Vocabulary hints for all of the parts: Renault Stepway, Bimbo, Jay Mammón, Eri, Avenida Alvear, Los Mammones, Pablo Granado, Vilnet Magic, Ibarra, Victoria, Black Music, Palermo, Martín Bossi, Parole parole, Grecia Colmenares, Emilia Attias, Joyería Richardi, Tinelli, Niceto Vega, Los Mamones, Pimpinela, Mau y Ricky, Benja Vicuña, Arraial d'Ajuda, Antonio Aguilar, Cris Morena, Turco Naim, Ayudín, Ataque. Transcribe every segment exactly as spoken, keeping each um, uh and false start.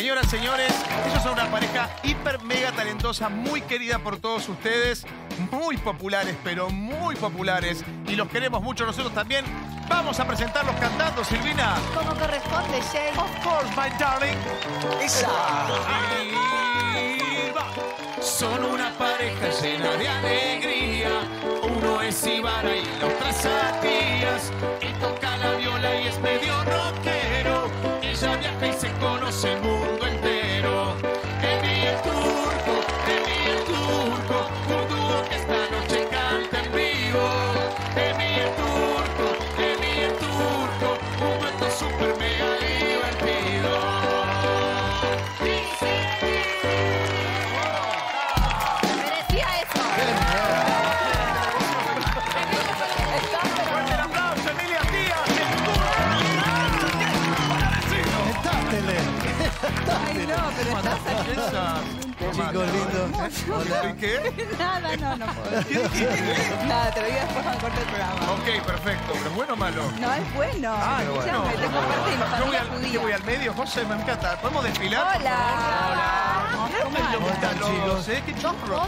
Señoras, señores, ellos son una pareja hiper mega talentosa, muy querida por todos ustedes, muy populares, pero muy populares, y los queremos mucho nosotros también. Vamos a presentarlos cantando, Silvina. Como corresponde, Jay. Of course, my darling. Isa. Son una pareja llena de alegría. Uno es Ibarra y la otra es Attias. Él toca la viola y es medio rockero. Ella viaja y se conoce el mundo entero. Eri el turco, Eri el turco, un dúo que esta noche canta en vivo. Eri el turco, Eri el turco, un dueto super mega divertido. ¡Sí! ¡Merecía eso! ¡Fuerte el aplauso, Emilia Attias! ¡Ay, no! Pero estás aquí. Chicos lindos. ¿Y qué? Nada, no, no puedo. Nada, te lo digo después cuando corte el programa. Ok, perfecto. ¿Pero es bueno o malo? No, es bueno. Ah, es bueno. Yo voy al medio, José, me encanta. ¿Podemos desfilar? Hola. ¿Cómo están, chicos? ¿Qué chocro?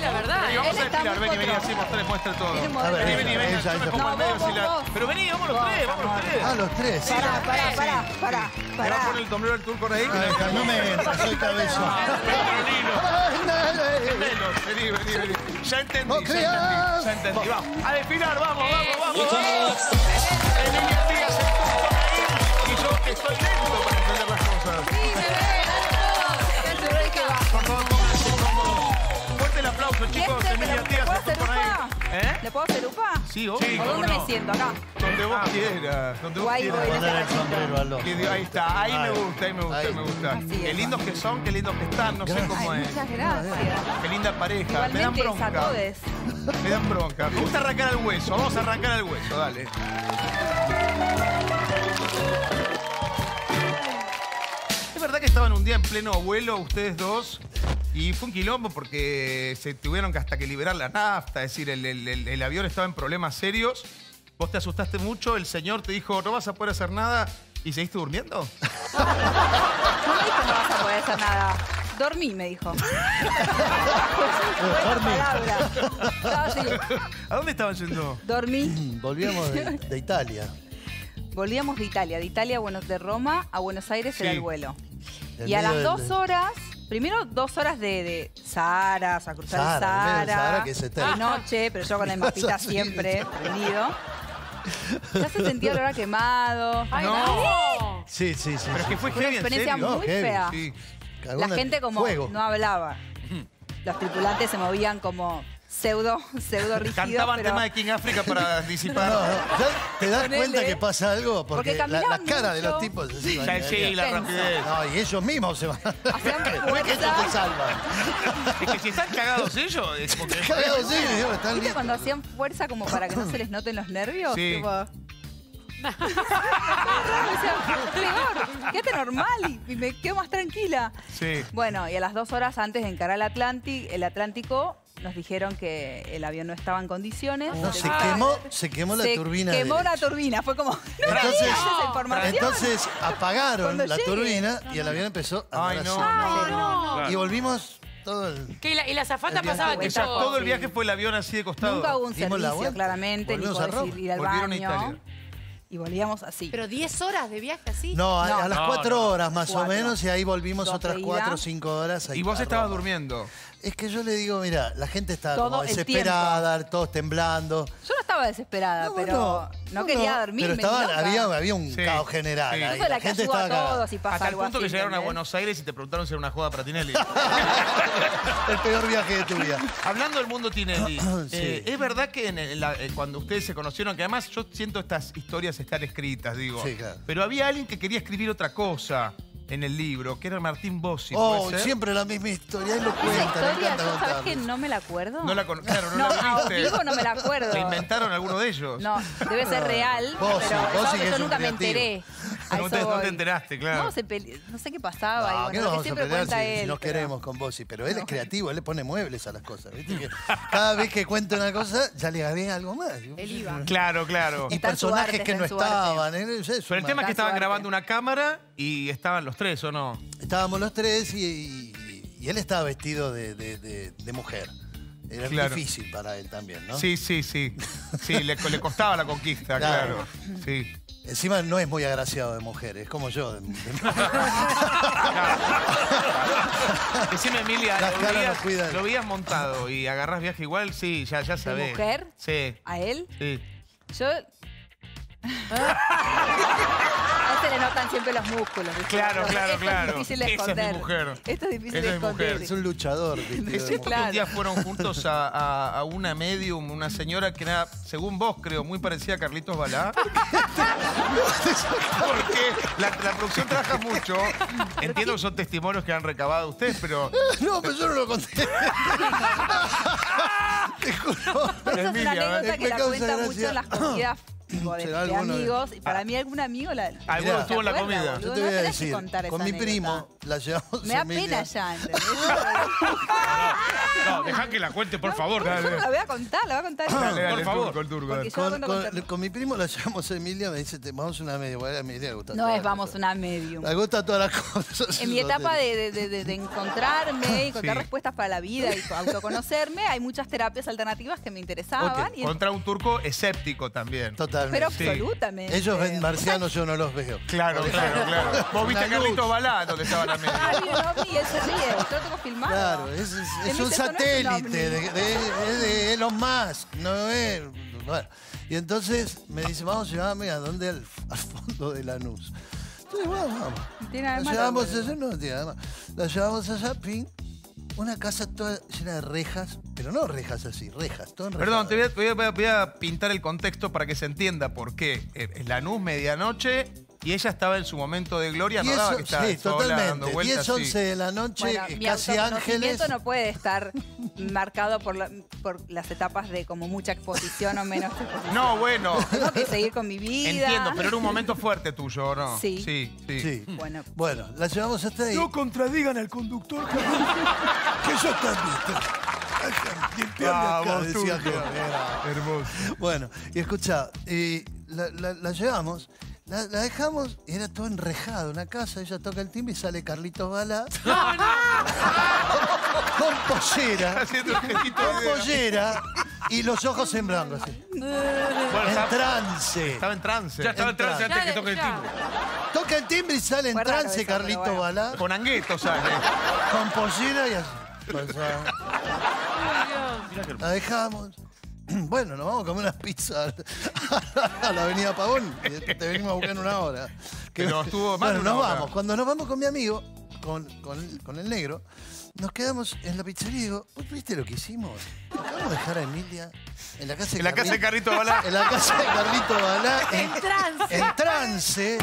La verdad. Vamos a desfilar. Vení, vení, así, mostré, muestra todo. Vení, vení, vení. Yo me como al medio desfilar. Pero vení, vamos los tres, vamos los tres. Ah, los tres. Pará, pará, pará, pará. ¿Me vas a poner el sombrero del turco ahí? No me entra, soy cabello. Vení, vení, vení. Ya entendí, ya entendí. Vamos, a desfilar, vamos, vamos, vamos. Emilia Attias, el turco Naim. Y yo que estoy lento para entender las cosas. Sí, me ve, dale todo. Por favor, pónganse cómodos. Fuerte el aplauso, chicos. Emilia Attias, el turco Naim. ¿Eh? ¿Le puedo hacer upa? Sí, obvio. Sí, ¿por dónde no? Me siento? Acá. Donde vos ah, quieras. Donde vos quieras. Voy, poner el sombrero al loco. Ahí está. Ahí me gusta, ahí me gusta, ahí, ahí me gusta. Así qué es, lindos así que son, qué lindos que están. No gracias. Sé cómo Ay, es. Muchas gracias. Qué linda pareja. Igualmente, me dan bronca. A todos. Me dan bronca. Me gusta arrancar el hueso. Vamos a arrancar el hueso. Dale. Es verdad que estaban un día en pleno vuelo ustedes dos. Y fue un quilombo porque se tuvieron que hasta que liberar la nafta, es decir, el, el, el, el avión estaba en problemas serios. Vos te asustaste mucho, el señor te dijo, no vas a poder hacer nada, ¿y seguiste durmiendo? No, no, no, no dijo no vas a poder hacer nada. Dormí, me dijo. Dormí. ¿A dónde estaban yendo? Dormí. Volvíamos de, de Italia. Volvíamos de Italia, de Italia a Buenos de Roma a Buenos Aires sí. Era el vuelo. El y a las dos del... horas... Primero, dos horas de, de Sahara, a cruzar Sahara, el Sahara. El Sahara que es eterno. De noche, pero yo con el mapita siempre prendido. Ya se sentía el olor a quemado. ¡Ay, no! Sí, sí, sí. Pero sí, que fue una experiencia muy no, fea. Sí. La gente como fuego. No hablaba. Los tripulantes se movían como... Pseudo, pseudo rígidos. Cantaban pero... temas de King Africa para disipar. No, no. Te das Ponele. Cuenta que pasa algo porque, porque la, la cara mucho. De los tipos. Sí, ya sí, la rapidez. No, y ellos mismos se van. No es que ellos te salvan. Es que si están cagados ellos. Es porque... Cagados ellos, están listos. Cuando hacían fuerza como para que no se les noten los nervios. Sí. Tipo... peor, quédate normal y me quedo más tranquila. Sí. Bueno, y a las dos horas antes de encarar el Atlántico, el Atlántico nos dijeron que el avión no estaba en condiciones. No, se quemó, se quemó la se turbina. Se quemó derecha. La turbina, fue como. No entonces, esa información. Entonces apagaron la llegue. Turbina y el avión empezó a. Ay, no, no, no, no. Y volvimos todo el. ¿Qué, y, la, y la zafata pasaba que ya todo el viaje fue el avión así de costado. Nunca hubo un servicio, claramente, ni podés ir al baño. Y volvíamos así. ¿Pero diez horas de viaje así? No, a, no, a las cuatro horas más cuatro, o menos, y ahí volvimos otras cuatro o cinco horas. ¿Y vos estabas durmiendo? Es que yo le digo, mira, la gente está todo como desesperada, tiempo. Todos temblando. Yo no estaba desesperada, no, pero no, no quería no, dormir. Pero estaba, había, había un sí, caos general. Sí. Ahí. La, la gente estaba todos y pasa hasta algo el punto así, que llegaron ¿entendés? A Buenos Aires y te preguntaron si era una joda para Tinelli. El peor viaje de tu vida. Hablando del mundo Tinelli, sí. eh, es verdad que en la, eh, cuando ustedes se conocieron, que además yo siento estas historias estar escritas, digo. Sí, claro. Pero había alguien que quería escribir otra cosa. En el libro, que era Martín Bossi. Oh, siempre la misma historia, él lo cuenta. Esa historia, ¿tú sabes que no me la acuerdo? No la conozco, claro, no, no la viste. No, vivo no me la acuerdo. ¿Le inventaron alguno de ellos? No, debe ser real, Bossi, pero Bossi, no, yo nunca me enteré. No te, no te enteraste, claro. No, se pele... no sé qué pasaba. No, bueno, no, que siempre cuenta si, él, si nos pero... queremos con Bossi, pero él no. es creativo, él le pone muebles a las cosas. ¿Viste? Que cada vez que cuenta una cosa, ya le agrega algo más. El I V A. Claro, claro. Y está personajes arte, que no estaban. Arte. Pero el tema es que estaban grabando una cámara y estaban los tres, ¿o no? Estábamos los tres y, y, y él estaba vestido de, de, de, de mujer. Era claro. difícil para él también, ¿no? Sí, sí, sí. Sí, le, le costaba la conquista, claro. claro. Sí. Encima no es muy agraciado de mujer, es como yo. De, de... Decime, Emilia, lo veías, lo veías montado y agarrás viaje igual, sí, ya, ya sabés. ¿De mujer? Sí. ¿A él? Sí. Yo... No se le notan siempre los músculos. Claro, claro, claro. Esto es difícil de esconder. Esa es mi mujer. Esto es difícil de esconder. Es un luchador. Es cierto que un día fueron juntos a, a, a una medium, una señora que era, según vos creo, muy parecida a Carlitos Balá. Porque la, la producción trabaja mucho. Entiendo que son testimonios que han recabado ustedes, pero... No, pero yo no lo conté. Te juro. Esa es una anécdota que la cuenta mucho en las comidas. De, de amigos, y para ah. mí algún amigo la... Alguno la estuvo en la comida. Yo te voy a decir, con mi anécdota. primo la llevamos. Me da pena ya, ¿entendés? No, no, dejá que la cuente, por no, favor. Yo no la voy a contar, la voy a contar. Ah, dale, dale, por favor. Turco, turco, dale. Con, con, con mi primo la llevamos a Emilia, me dice, vamos a una media. Bueno, a Emilia le gusta no es vamos a una media. Le gusta todas las cosas. En mi etapa de, de, de, de encontrarme y encontrar sí. respuestas para la vida y autoconocerme, hay muchas terapias alternativas que me interesaban. Okay. Y contra un turco escéptico también. Total. Pero absolutamente. Sí. Ellos ven marcianos, yo no los veo. Claro, claro, claro. Vos viste a Carlitos Balá donde estaba la media. Ah, yo no vi, eso sí, yo lo tengo filmado. Claro, es, es, es un satélite, no es de, de, de, de Elon Musk, no es... Bueno, y entonces me dice, vamos a llevarme a dónde, al, al fondo de Lanús. Entonces, vamos, vamos. La llevamos allá, no tiene nada más. La llevamos allá, ping. Una casa toda llena de rejas, pero no rejas así, rejas, todo enrejado. Perdón, te voy a, te voy a, voy a pintar el contexto para que se entienda por qué. Es Lanús, medianoche, y ella estaba en su momento de gloria, no daba que estaba sí, sola, totalmente. Dando vueltas. diez, once de la noche, bueno, casi ángeles. Mi no puede estar marcado por, la, por las etapas de como mucha exposición o menos exposición. No, bueno. Tengo que seguir con mi vida. Entiendo, pero era un momento fuerte tuyo, ¿no? Sí. Sí, sí. sí. Bueno. bueno, la llevamos hasta ahí. No contradigan al conductor que, que yo también. Limpiando ah, acá, decía que era. Hermoso. Bueno, y escuchá, y la, la, la llevamos... La, la dejamos y era todo enrejado, una casa, ella toca el timbre y sale Carlitos Balá. ¡No, no! Con pollera. Con pollera y los ojos en blanco así. Bueno, en trance. Estaba en trance. Ya estaba en trance antes que toque el timbre. Toca el timbre y sale en trance Carlitos Balá. Con angueto sale. Con pollera y así. La dejamos. Bueno, nos vamos a comer unas pizzas a la avenida Pavón. Te venimos a buscar en una hora. Que nos estuvo mal. Bueno, nos vamos. Cuando nos vamos con mi amigo, con, con, el, con el negro, nos quedamos en la pizzería y digo, ¿viste lo que hicimos? Acabamos de dejar a Emilia en la casa de, en la casa de Carlitos Balá. En la casa de Carlitos Balá. En, en trance. En trance.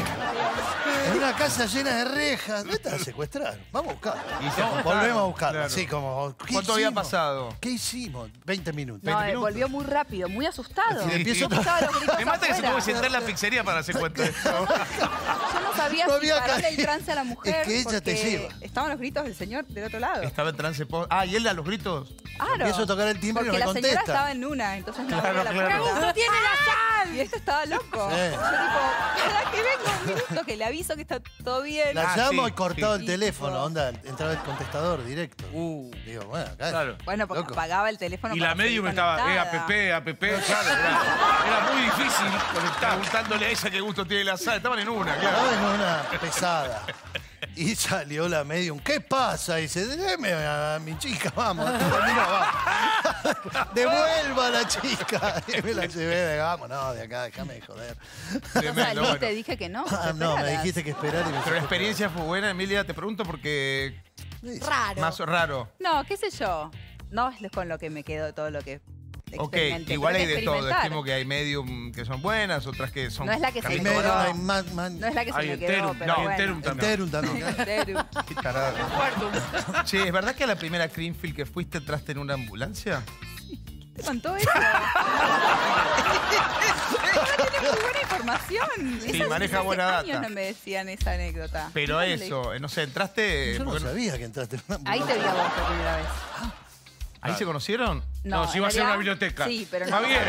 En una casa llena de rejas. No está a secuestrar. Vamos a buscar. No, volvemos a buscarla. Claro. Sí, como, ¿Cuánto hicimos? había pasado? ¿Qué hicimos? veinte minutos. No, veinte minutos. Volvió muy rápido, muy asustado. Sí, sí, sí. Yo me mata que se tuvo que sentar en la pizzería para secuestrar. Yo no sabía no si pararle el trance a la mujer. Es que ella te lleva. Estaban los gritos del señor del otro lado. Estaba en trance. Ah, y él a los gritos. Claro. Empiezo a tocar el timbre y no me contesta. Porque la señora estaba en una, entonces no claro, la claro. ¡Cagusto tiene la sal! Y esto estaba loco. Sí. Yo tipo, ¿para que venga un minuto que le aviso que está todo bien? La ah, llamo sí, y cortado sí. el teléfono, sí. onda, entraba el contestador directo. Uh, Digo, bueno, acá, claro. Bueno, porque loco. apagaba el teléfono. Y la medium estaba, eh, app, app, claro, claro. Era muy difícil conectar. Preguntándole a ella qué gusto tiene la sal. Estaban en una, claro. Estaban en una pesada. Y salió la medium. ¿Qué pasa? Y dice, déjeme a mi chica, vamos. vamos. Devuelva a la chica. Y me la llevé, vamos, no, de acá, déjame de joder. Tremendo, bueno. Te dije que no. Ah, no, me dijiste que esperar. Y me Pero la experiencia fue buena, Emilia, te pregunto porque... Raro. Más raro. No, qué sé yo. No es con lo que me quedo todo lo que... Ok, igual hay de todo. Decimos que hay medium que son buenas, otras que son... No es la que se me quedó. No es la que se me quedó, pero bueno. No, Enterum también. Enterum también. Enterum. Qué tarado. Sí, ¿es verdad que a la primera Creamfield que fuiste entraste en una ambulancia? ¿Te contó eso? Ahora tenemos buena información. Sí, Esas maneja buena data. Años no me decían esa anécdota. Pero eso, no sé, entraste... Yo no sabía que entraste. Ahí te vi a vos por primera vez. ¿Ahí se conocieron? No, no si iba a ser una biblioteca. Sí, pero no. Javier,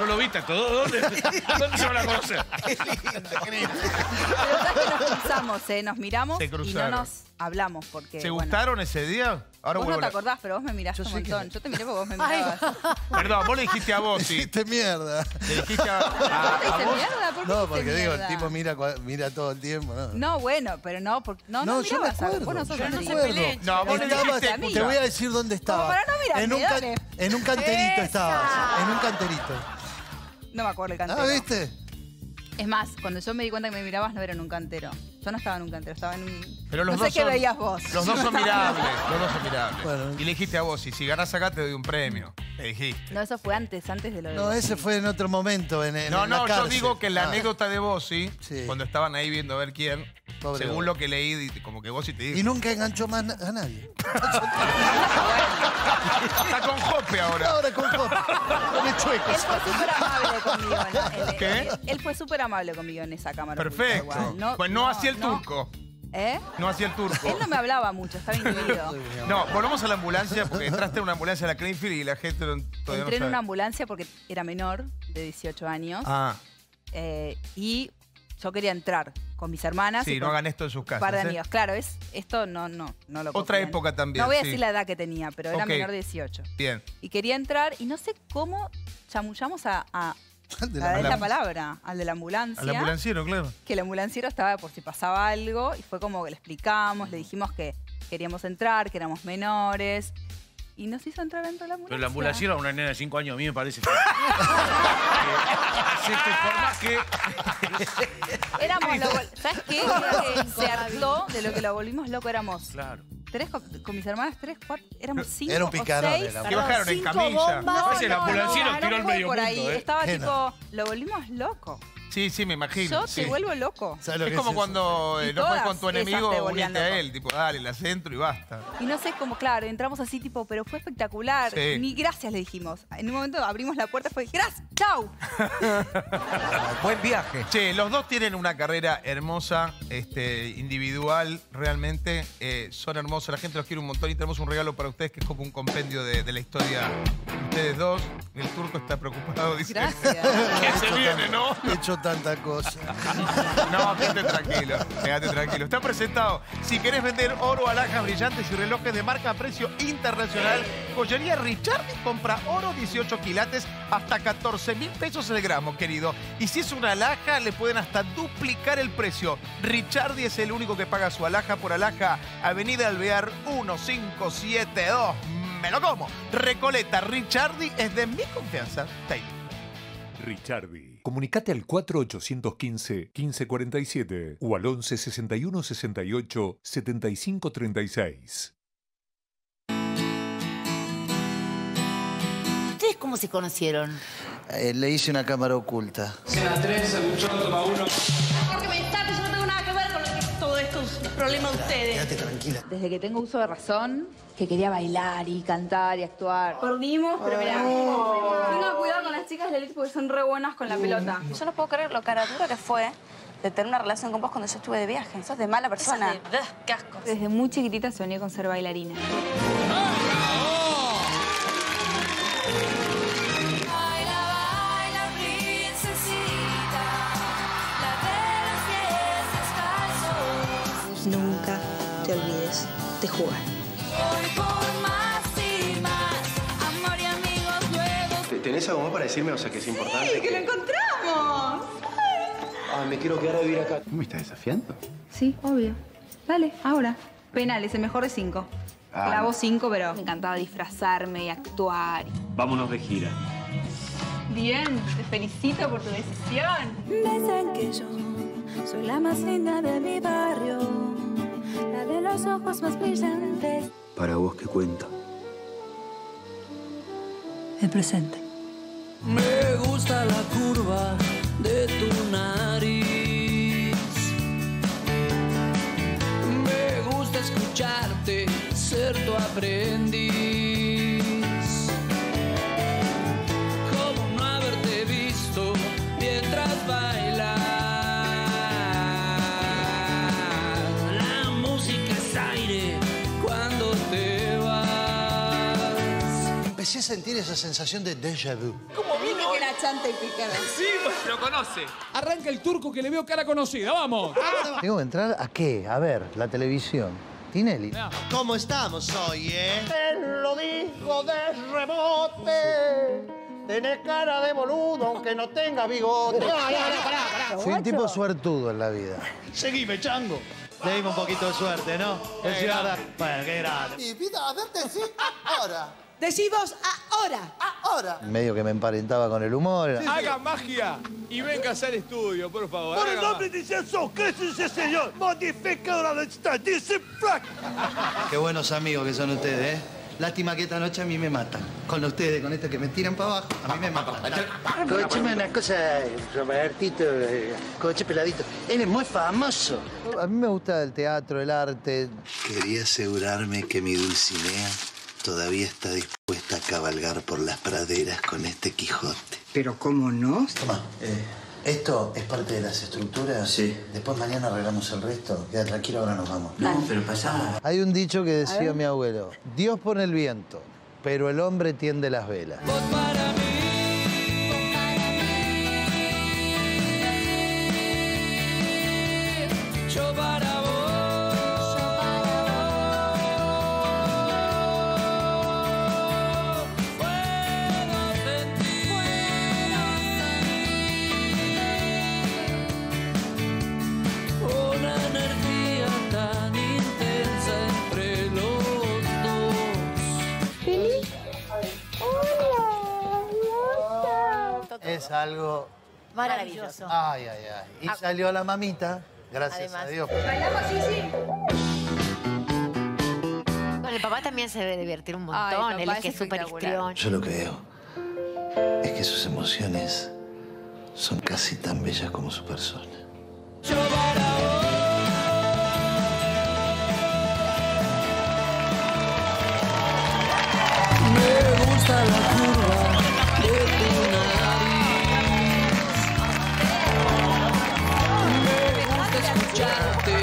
no lo viste todo. ¿Dónde, ¿Dónde se van a conocer? Es lindo, increíble. Pero sabes que nos cruzamos, ¿eh? Nos miramos y no nos hablamos porque... ¿Se bueno, gustaron ese día? Ahora vos no te la... acordás, pero vos me miraste un montón. Que... Yo te miré porque vos me mirabas. Perdón, vos le dijiste a vos. Sí. Le dijiste mierda. Le dijiste a, a, ¿Vos te a vos? Mierda? ¿Por qué no, porque digo, mierda? El tipo mira, mira todo el tiempo. No, no bueno, pero no. Porque, no, no, no yo mirabas, me acuerdo. Vos nosotros no se peleen. No, vos estabas, le dijiste a mí. Te voy a decir dónde estabas. Para no mirar, en, un can, en un canterito Esa. estabas. En un canterito. No me acuerdo el cantero. Ah, ¿viste? Es más, cuando yo me di cuenta que me mirabas, no era en un cantero. Yo no estaba en un cantero, estaba en un... Pero los no dos sé son, qué veías vos. Los dos son mirables, los dos son mirables. Bueno. Y le dijiste a vos, y si ganás acá te doy un premio. Le dijiste. No, eso fue antes, antes de lo de No, ese fue en otro momento, en, en, no, en no, la cárcel. No, no, yo digo que la ah. anécdota de Bossi, sí. cuando estaban ahí viendo a ver quién, Pobre según vos. lo que leí, como que Bossi te dijo. Y nunca enganchó más na a nadie. Está con Jope ahora. Ahora con Jope. Con el chueco. Él fue súper amable conmigo. En, en, ¿Qué? Él, él fue súper amable conmigo en esa cámara. Perfecto. Pues no, no, no hacía el no. turco. ¿Eh? No hacía el turco. Él no me hablaba mucho, estaba inhibido. No, volvamos a la ambulancia, porque entraste en una ambulancia a la Creamfield y la gente todavía Entré no Entré en una ambulancia porque era menor, de dieciocho años. Ah. Eh, y yo quería entrar con mis hermanas. Sí, no hagan esto en sus casas. Un par de ¿eh? amigos. Claro, es, esto no, no, no lo puedo Otra comprender. época también. No voy a decir sí. la edad que tenía, pero era okay. menor de dieciocho. Bien. Y quería entrar y no sé cómo chamullamos a... a De la, a la palabra, al de la ambulancia. Al ambulanciero, claro. Que el ambulanciero estaba por si pasaba algo y fue como que le explicamos, le dijimos que queríamos entrar, que éramos menores y nos hizo entrar dentro de la ambulancia. Pero el ambulanciero a una nena de cinco años, a mí me parece. Que... Se te forma que... éramos lo... ¿Sabes qué? Se hartó de lo que lo volvimos loco, éramos... Claro. Tres, con, con mis hermanas, tres, cuatro, éramos cinco Era un picarón. Que bajaron en camilla. No, el ambulanciero tiró al medio por ahí. Estaba tipo, lo volvimos loco. Sí, sí, me imagino. Yo te vuelvo loco. Es como cuando no fue con tu enemigo, uniste a él. Tipo, dale, la centro y basta. Y no sé cómo, claro, entramos así, tipo, pero fue espectacular. Ni gracias le dijimos. En un momento abrimos la puerta y fue, gracias, chau. Buen viaje. Che, los dos tienen una carrera hermosa, este, individual, realmente. Eh, son hermosos, la gente los quiere un montón y tenemos un regalo para ustedes que es como un compendio de, de la historia de ustedes dos. El turco está preocupado, dice. Gracias. Que se viene, ¿no? He hecho tanta cosa. No, quédate tranquilo, quédate tranquilo. Está presentado. Si querés vender oro, alhajas brillantes y relojes de marca a precio internacional, Joyería Richardi compra oro dieciocho quilates hasta catorce mil pesos el gramo, querido. Y si es una alhaja, le pueden hasta duplicar el precio. Richardi es el único que paga su alhaja por alhaja. Avenida Alvear mil quinientos setenta y dos. Me lo como. Recoleta, Richardi es de mi confianza. Taylor. Richardi. Comunicate al cuatro ochocientos quince, quince cuarenta y siete o al once sesenta y uno sesenta y ocho setenta y cinco treinta y seis. ¿Ustedes cómo se conocieron? Eh, le hice una cámara oculta. Cena tres, buchón, toma uno. Porque me está, yo no tengo nada que ver con todo esto, es problema de ustedes. Quédate tranquila. Desde que tengo uso de razón, que quería bailar y cantar y actuar. Perdimos, pero mirá. Tengan cuidado con las chicas de la elite porque son re buenas con la pelota. Yo no puedo creer lo cara dura que fue de tener una relación con vos cuando yo estuve de viaje. Sos de mala persona. Sos de... ¡Qué asco! Desde muy chiquitita soñé con ser bailarina. Nunca te olvides de jugar. Voy por más y más, amor y amigos nuevos. ¿Tenés algo más para decirme? O sea, que es importante. ¡Sí, que lo encontramos! Ay, me quiero quedar a vivir acá. ¿Me estás desafiando? Sí, obvio. Dale, ahora. Penales, el mejor de cinco. Ah. Clavo cinco, pero me encantaba disfrazarme y actuar. Vámonos de gira. Bien, te felicito por tu decisión. Dicen que yo soy la más linda de mi barrio, la de los ojos más brillantes. Para vos, ¿qué cuenta? El presente. Me gusta la curva de tu nariz. Me gusta escucharte, ser tu aprendiz. sentir esa sensación de déjà vu. Como vino que era chanta y picada. Sí, lo conoce. Arranca el turco que le veo cara conocida, vamos. Tengo que entrar a qué, a ver, la televisión. Tinelli. ¿Cómo estamos hoy, eh? Te lo dijo de rebote. Tenés cara de boludo, aunque no tenga bigote. No, no, no, pará, pará. Fui un tipo suertudo en la vida. Seguime, chango. Le dimos un poquito de suerte, ¿no? Decí, ahora, bueno, qué grande. Y pido, a ver, decí ahora. Decí vos ahora. Ahora. Medio que me emparentaba con el humor. Sí, sí. Haga magia y vengas al estudio, por favor. Por el nombre de Jesús, Jesús es Señor. Modifica la leche, dice Frank. Qué buenos amigos que son ustedes, ¿eh? Lástima que esta noche a mí me matan. Con ustedes, con esto que me tiran para abajo, a mí me matan. Escúchame una cosa, Robertito, coche peladito. Él es muy famoso. A mí me gusta el teatro, el arte. Quería asegurarme que mi Dulcinea todavía está dispuesta a cabalgar por las praderas con este Quijote. Pero ¿cómo no? Tomá, eh, esto es parte de las estructuras. Sí. Después mañana arreglamos el resto. Queda tranquilo, ahora nos vamos. No, pero pasamos. Hay un dicho que decía mi abuelo. Dios pone el viento, pero el hombre tiende las velas. Vos para mí, vos para mí, yo para vos, yo para vos, puedo sentir, puedo sentir una energía tan intensa entre los. Es algo maravilloso. Ay, ay, ay. Y salió la mamita, gracias Además. a Dios. Bailamos, sí, sí. Con el papá también se debe divertir un montón. Ay, Él es que es súper histrión. Yo lo que veo es que sus emociones son casi tan bellas como su persona. Yo para vos. Me gusta la curva de tu nariz. Me gusta escucharte,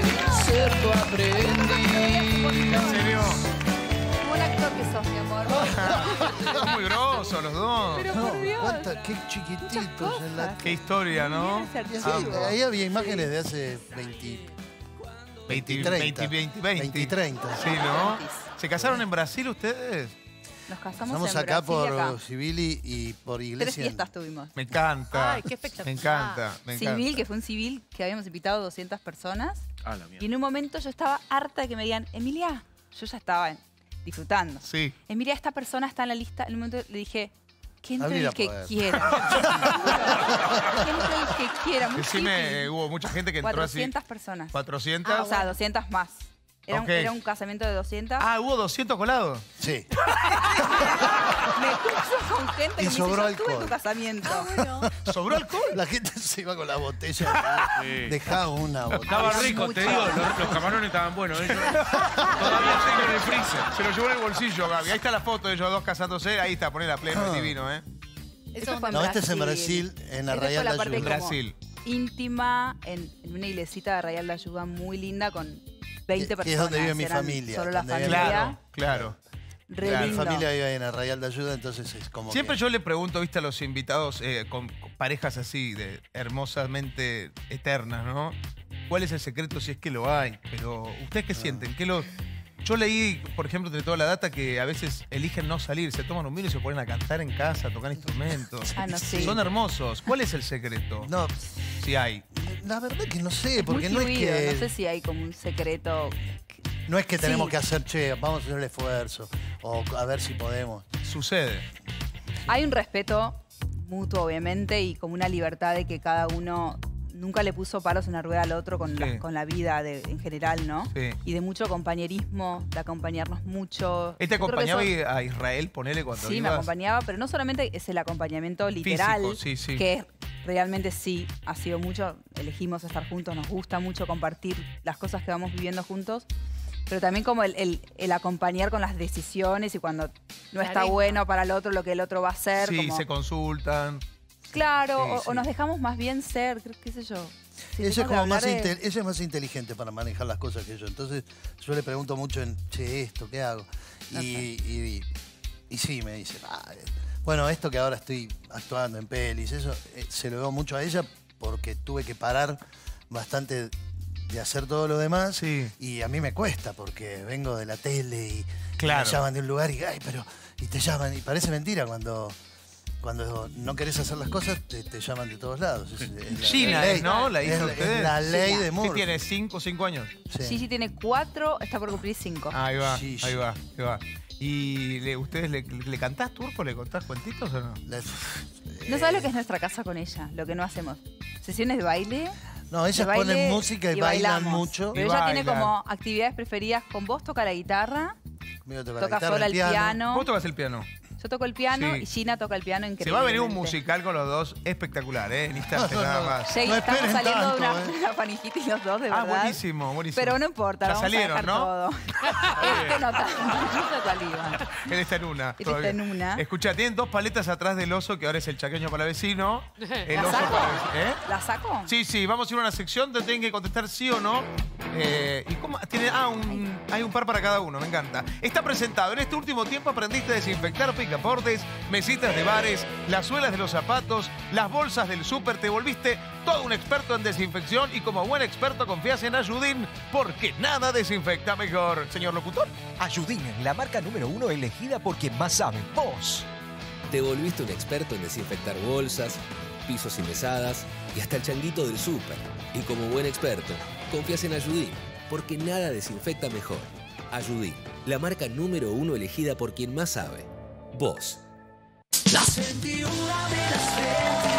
ser tu aprendiz. ¿En serio? Como un actor que sos, mi amor. Son muy grosos los dos. Pero por Dios. ¿Cuánta, qué chiquititos. En la... Qué historia, ¿no? Sí, ahí había imágenes de hace veinte, veinte, treinta. Sí, ¿no? ¿Se casaron en Brasil ustedes? Nos casamos Estamos en acá Brasil, por acá. Civil y, y por Iglesia. Tres fiestas tuvimos. Me encanta. Ay, qué espectacular. Me encanta. Me encanta. Civil, que fue un civil que habíamos invitado doscientas personas. Ah, la mierda. Y en un momento yo estaba harta de que me digan, Emilia, yo ya estaba disfrutando. Sí. Emilia, esta persona está en la lista. En un momento le dije, que entre el que quiera. Que entre el que quiera. Decime, hubo mucha gente que entró cuatrocientas así. Personas. cuatrocientas. Ah, o sea, doscientas más. Era, okay. un, era un casamiento de doscientas. Ah, ¿hubo doscientos colados? Sí. Me puso con gente y que sobró me dice, alcohol. Yo estuve en tu casamiento. Ah, bueno. ¿Sobró alcohol? La gente se iba con la botella. Sí. Dejaba una botella. Estaba rico, te digo. Los, los camarones estaban buenos. ¿Eh? Todavía tengo en el freezer. Se lo llevó en el bolsillo, Gaby. Ahí está la foto de ellos dos casándose. Ahí está, poné la plena, ah. divino, ¿eh? Eso Eso fue no, este es en Brasil, en Arraial d'Ajuda. En Brasil. Íntima, en, en una iglesita de Arraial d'Ajuda muy linda con... veinte personas. Que es donde vive mi familia. Solo la familia. Claro, claro. Re claro. Mi familia vive en Arraial d'Ajuda, entonces es como siempre que... yo le pregunto, viste, a los invitados eh, con parejas así, de hermosamente eternas, ¿no? ¿Cuál es el secreto si es que lo hay? Pero, ¿ustedes qué no. sienten? ¿Qué lo... Yo leí, por ejemplo, entre toda la data, que a veces eligen no salir, se toman un vino y se ponen a cantar en casa, a tocar instrumentos. Ah, no, sí. Son hermosos. ¿Cuál es el secreto? No. Si hay. La verdad que no sé, porque no es que... No sé si hay como un secreto... No es que tenemos sí. que hacer, che, vamos a hacer el esfuerzo, o a ver si podemos. Sucede. Hay un respeto mutuo, obviamente, y como una libertad de que cada uno... Nunca le puso palos en la rueda al otro con, sí. la, con la vida de, en general, ¿no? Sí. Y de mucho compañerismo, de acompañarnos mucho. ¿Él te acompañaba eso... a Israel, ponele, cuando Sí, ibas... me acompañaba, pero no solamente es el acompañamiento literal, físico, sí, sí. que realmente sí ha sido mucho. Elegimos estar juntos, nos gusta mucho compartir las cosas que vamos viviendo juntos, pero también como el, el, el acompañar con las decisiones y cuando no está bueno para el otro, lo que el otro va a hacer. Sí, como... se consultan. Claro, sí, sí. O, o nos dejamos más bien ser, qué sé yo. Si ella, es como más de... ella es más inteligente para manejar las cosas que yo. Entonces yo le pregunto mucho en, che, esto, ¿qué hago? Y, okay. y, y, Y sí, me dice, ah, bueno, esto que ahora estoy actuando en pelis, eso eh, se lo veo mucho a ella porque tuve que parar bastante de hacer todo lo demás. Sí. Y a mí me cuesta porque vengo de la tele y, claro, me llaman de un lugar y, ay, pero, y te llaman. Y parece mentira cuando... Cuando no querés hacer las cosas, te, te llaman de todos lados. Es, es la, Gina, la ley, ¿no? La hizo es, es la ley de Murphy. ¿Qué tiene? ¿Cinco, cinco años? Sí. sí, sí, tiene cuatro, está por cumplir cinco. Ahí va, sí, ahí sí. va, ahí va. ¿Y le, ustedes le, le cantás turco? ¿Le contás cuentitos o no? La, eh, no sabes lo que es nuestra casa con ella, lo que no hacemos. Sesiones de baile... No, ellas ponen música y, y bailan mucho. Pero y ella bailan. Tiene como actividades preferidas. Con vos toca la guitarra, conmigo toca la guitarra, sola el piano. piano. ¿Vos tocas el piano? Yo toco el piano, sí, y Gina toca el piano increíble. Se va a venir un musical con los dos espectacular, ¿eh? En instantes, no, no, nada más. Jay, no estamos saliendo tanto, de una, eh. una panijitis los dos, de verdad. Ah, buenísimo, buenísimo. Pero no importa, ya vamos salieron, a dejar, ¿no? Todo. Este no tanto, no. Él está en una. Él está en una. Escuchá, tienen dos paletas atrás del oso, que ahora es el chaqueño para vecino. El ¿La oso saco? Para, ¿eh? ¿La saco? Sí, sí, vamos a ir a una sección donde tienen que contestar sí o no. Eh, ¿Y cómo? Tiene, ah, un, hay un par para cada uno, me encanta. Está presentado. En este último tiempo aprendiste a desinfectar picaportes, mesitas de bares, las suelas de los zapatos, las bolsas del súper. Te volviste todo un experto en desinfección y como buen experto confías en Ayudín porque nada desinfecta mejor. Señor locutor. Ayudín, la marca número uno elegida por quien más sabe. Vos. Te volviste un experto en desinfectar bolsas, pisos y mesadas y hasta el changuito del súper. Y como buen experto confías en Ayudín porque nada desinfecta mejor. Ayudín, la marca número uno elegida por quien más sabe. Vos. Las veintiuna de las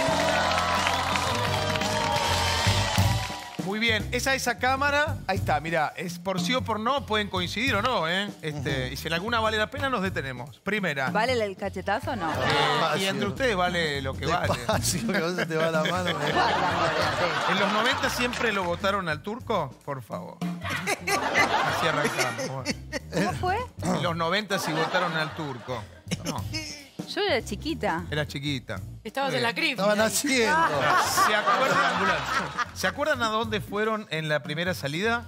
Muy bien, esa esa cámara, ahí está, mirá, es por sí o por no, pueden coincidir o no, ¿eh? Este, uh-huh. Y si en alguna vale la pena, nos detenemos. Primera. ¿Vale el cachetazo o no? Eh, y entre ustedes vale lo que vale. Despacio, que vos te va la mano. En los noventa siempre lo votaron al turco, por favor. Así arrancamos. ¿Cómo fue? En los noventa sí votaron al turco. No. Yo era chiquita. Era chiquita. Estabas eh, en la cripta. Estaban haciendo. ¿Se acuerdan, ¿Se acuerdan a dónde fueron en la primera salida?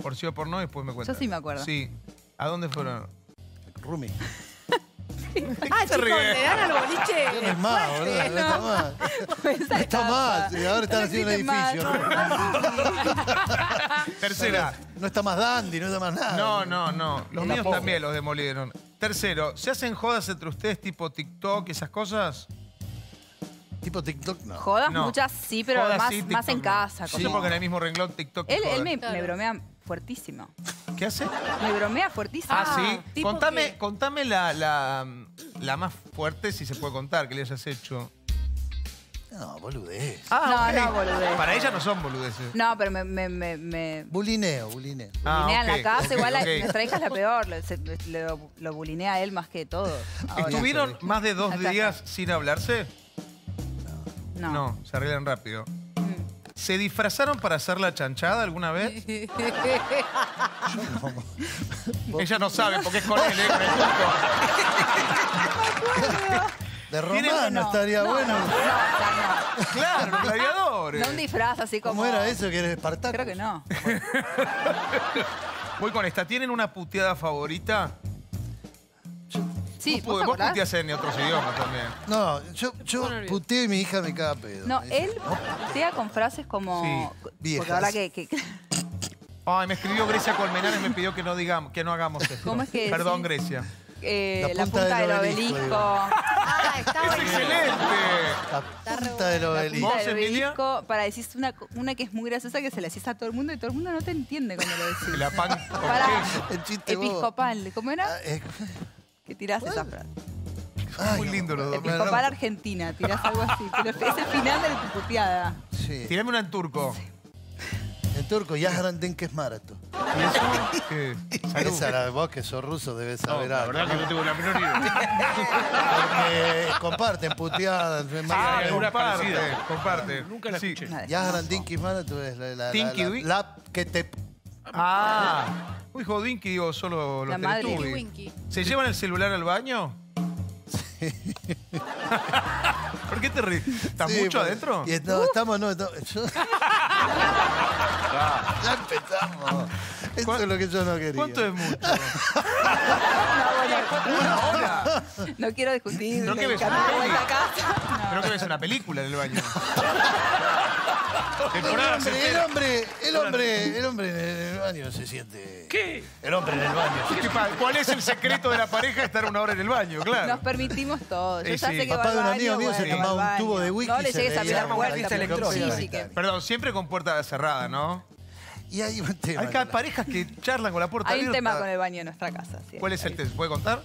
Por sí o por no, después me cuentan. Yo sí me acuerdo. Sí. ¿A dónde fueron? Rumi. Ah, chicos, le dan al boliche. No es más, ¿verdad? No, no, no está más. No está, está más. Y ahora están no haciendo un edificio. Más. Tercera. No está más dandy, no está más nada. No, no, no. Los míos pobre. también los demolieron. Tercero, ¿se hacen jodas entre ustedes tipo TikTok y esas cosas? ¿Tipo TikTok? No. Jodas no. muchas sí, pero jodas, más, sí, más en casa. Sí, como... porque en el mismo renglón TikTok. Él, él me, me bromea fuertísimo. ¿Qué hace? Me bromea fuertísimo. Ah, sí. Contame, que... contame la, la, la más fuerte, si se puede contar, que le hayas hecho. No, boludez. Ah, no, okay. no, boludez. Para ella no son boludeces. No, pero me... me, me, me... Bulineo, bulineo. Ah, bulinea okay. en la casa, okay, igual okay. La, nuestra hija es la peor. Se, lo, lo bulinea a él más que todo. Ahora. ¿Estuvieron más de dos Acá. días sin hablarse? No. No, se arreglan rápido. ¿Se disfrazaron para hacer la chanchada alguna vez? Yo no. Ella no sabe porque es con él, ¿eh? Con el De romano no, estaría no, bueno. No, no. Claro, los gladiadores. No un disfraz así como... ¿Cómo era eso? ¿Que eres espartano? Creo que no. Voy con esta. ¿Tienen una puteada favorita? Yo... Sí, ¿Vos, ¿vos puteás en otros idiomas también? No, yo, yo puteo y mi hija me caga pedo. No, él putea con frases como... Sí, viejas. Porque ahora que... que... Ay, me escribió Grecia Colmenares y me pidió que no digamos, que no hagamos esto. ¿Cómo es que Perdón, sí? Grecia. Eh, la punta, la punta del, del obelisco. obelisco. Ah, está ¡Es excelente! La punta del obelisco. La punta del obelisco. Para decir una, una que es muy graciosa, que se la decís a todo el mundo y todo el mundo no te entiende cuando lo decís. La pan... Para, el chiste episcopal. Vos. ¿Cómo era? Ah, eh. Que tirás esa frase. Ay, muy lindo los dos. Episcopal Argentina. Tirás algo así. Pero es el final de la puteada. Sí. Tirame una en turco. Sí. En turco, ya granden que es marato. ¿Y eso? ¿Qué? Salud. Esa la de vos, que sos ruso, debes saber no, algo. La verdad que no tengo la menor idea. Porque comparten puteadas. Ah, comparten, comparten. Nunca la escuché. Sí. Ya granden que es marato es la, la, la, la, la que te... Ah. Uy, jodinki, digo, solo los teletubbies. ¿Se llevan el celular al baño? Sí. ¿Por qué te ríes? ¿Estás sí, mucho pues, adentro? Y no, estamos, no. no yo... Ya empezamos. Esto es lo que yo no quería. ¿Cuánto es mucho? No, bueno, una hora. No quiero discutir. No que ves una película. No que ves una película en el baño. El hombre, el hombre, el hombre, el hombre en el baño se siente... ¿Qué? El hombre en el baño. ¿Cuál es el secreto de la pareja? Estar una hora en el baño, claro. Nos permitimos todo. Yo ya sé que papá de un amigo mío se tomaba un tubo de whisky. No le llegues a pegar puerta electrónica. Perdón, siempre con puerta cerrada, ¿no? Y hay un tema. Hay parejas que charlan con la puerta abierta. Hay un tema con el baño de nuestra casa. ¿Cuál es el tema? ¿Puede contar?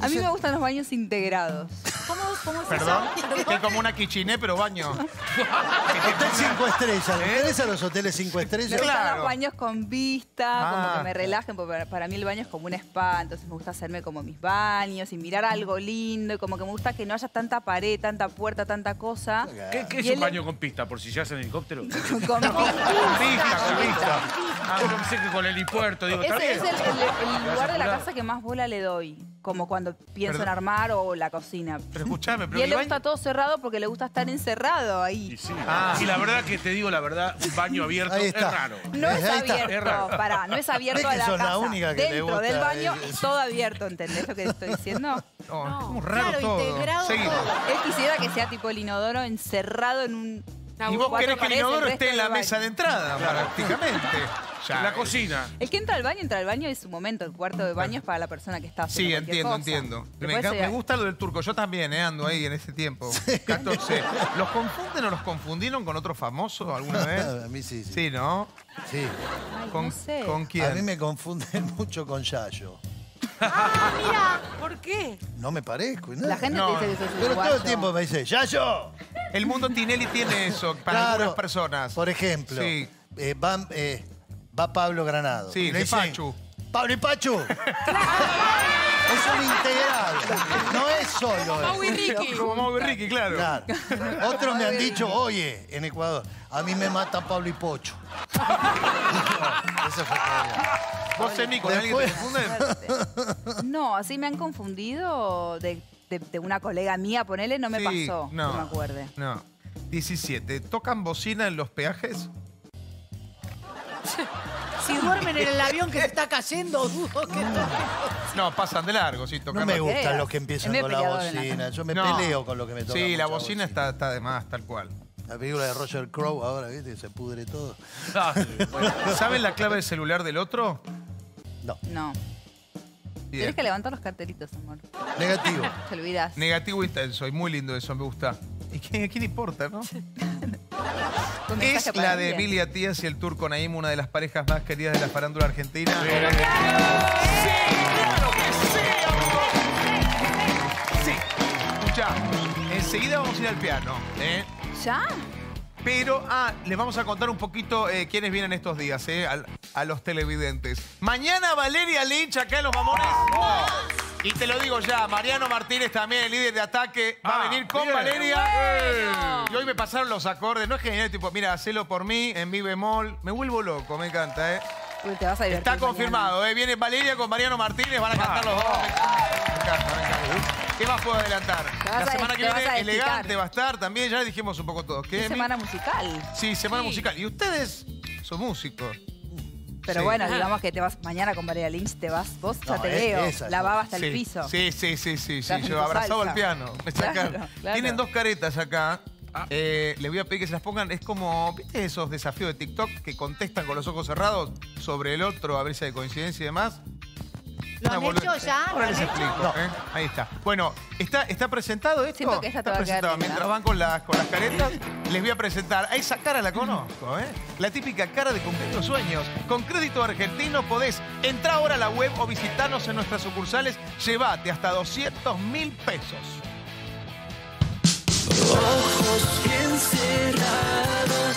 A mí me gustan los baños integrados. ¿Cómo, cómo se Perdón, que como una kitchené, pero baño. Hotel cinco estrellas. ¿Eh? ¿Ustedes a los hoteles cinco estrellas? Me gustan claro. los baños con vista, ah. como que me relajen, porque para mí el baño es como un spa, entonces me gusta hacerme como mis baños y mirar algo lindo, y como que me gusta que no haya tanta pared, tanta puerta, tanta cosa. ¿Qué, qué es un baño el... con pista? ¿Por si ya hacen helicóptero? Con pista, con pista. Ah, no pensé que con el helipuerto. Digo, Ese es el, el, el lugar de la casa que más bola le doy. Como cuando pienso Perdón. en armar o la cocina. Pero escuchame, pero. Y él le gusta todo cerrado porque le gusta estar encerrado ahí. Y sí, ah. sí, la verdad que te digo la verdad, un baño abierto es raro. No es abierto, pará, no es abierto a la casa. La única que Dentro gusta, del baño es... todo abierto, ¿entendés lo que te estoy diciendo? No, no. Como raro claro, todo. Integrado. Seguimos. Él quisiera que sea tipo el inodoro encerrado en un... Y vos querés que el inodoro esté en la mesa de entrada, prácticamente. Ya, la cocina. El que entra al baño, entra al baño es su momento. El cuarto de baño es para la persona que está haciendo Sí, entiendo, cosa. entiendo. Me, ser... me gusta lo del turco. Yo también eh, ando ahí en ese tiempo. Sí. catorce. ¿Los confunden o los confundieron con otro famoso alguna vez? A mí sí, sí. Sí, ¿no? Sí. Ay, con, no sé. ¿Con quién? A mí me confunden mucho con Yayo. ¡Ah, mira! ¿Por qué? No me parezco. ¿no? La gente no, te dice que sos uruguayo. Pero todo el tiempo me dice, ¡Yayo! El mundo Tinelli tiene eso para claro, algunas personas. Por ejemplo, sí. eh, van... Eh, Va Pablo Granado. Sí, le dicen, Pachu. ¡Pablo y Pachu! Es un integrado. No es solo. Como Mau y Ricky. Como Mau y Ricky, claro. claro. Otros me han dicho, oye, en Ecuador, a mí me matan Pablo y Pocho. Eso fue todo. ¿Vos, Emi, con alguien te confunden? No, así me han confundido de, de, de una colega mía, ponele, no me sí, pasó. No, no me acuerde. No. diecisiete. ¿Tocan bocina en los peajes? Si duermen en el avión que se está cayendo, dudo que no. No, pasan de largo. Si tocan no me gustan los que empiezan con la bocina. Yo me no. peleo con lo que me toca. Sí, la bocina, bocina. Está, está de más, tal cual. La película de Roger Crowe ahora, ¿viste? Se pudre todo. No, sí, bueno. ¿Saben la clave del celular del otro? No. No. Tienes que levantar los cartelitos, amor. Negativo. Te olvidas. Negativo intenso. Y muy lindo eso, me gusta. ¿Y qué, qué le importa, no? Es la de Emilia Attias y el Turco Naim, una de las parejas más queridas de la farándula argentina. ¡Sí, claro! ¡Sí, claro que sí! Sí. Escuchá, enseguida vamos a ir al piano. ¿eh? ¿Ya? Pero, ah, les vamos a contar un poquito eh, quiénes vienen estos días, eh, a, a los televidentes. Mañana Valeria Lynch acá en Los Mammones. ¡Oh! Y te lo digo ya, Mariano Martínez también, el líder de Ataque, va ah, a venir con bien. Valeria. Bueno. Y hoy me pasaron los acordes, no es genial, tipo, mira, hacelo por mí, en mi bemol. Me vuelvo loco, me encanta, ¿eh? Uy, te vas a divertir. Está confirmado, mañana. ¿eh? Viene Valeria con Mariano Martínez, van a ah, cantar los dos. Oh. Me encanta, me encanta. ¿Qué más puedo adelantar? La semana que viene Elegante va a estar también, ya dijimos un poco todos. ¿Qué, semana musical? Sí, semana sí. musical. Y ustedes son músicos. Pero sí. bueno, digamos que te vas mañana con Valeria Lynch, te vas, vos ya no, te veo, es, la baba hasta sí. el piso. Sí, sí, sí, sí, sí. yo abrazado al piano. Me sacan. Claro, claro. Tienen dos caretas acá. Ah. Eh, les voy a pedir que se las pongan. Es como, ¿viste esos desafíos de TikTok que contestan con los ojos cerrados sobre el otro, a ver si hay coincidencia y demás? ¿Lo han hecho ya? Ahora les explico. No. ¿eh? Ahí está. Bueno, ¿está, está presentado esto? Siento que esta está presentado. Mientras ¿no? van con las, con las caretas, les voy a presentar. A esa cara la conozco, ¿eh? La típica cara de cumplir los sueños. Con crédito argentino podés entrar ahora a la web o visitarnos en nuestras sucursales. Llévate hasta doscientos mil pesos. Ojos bien cerrados.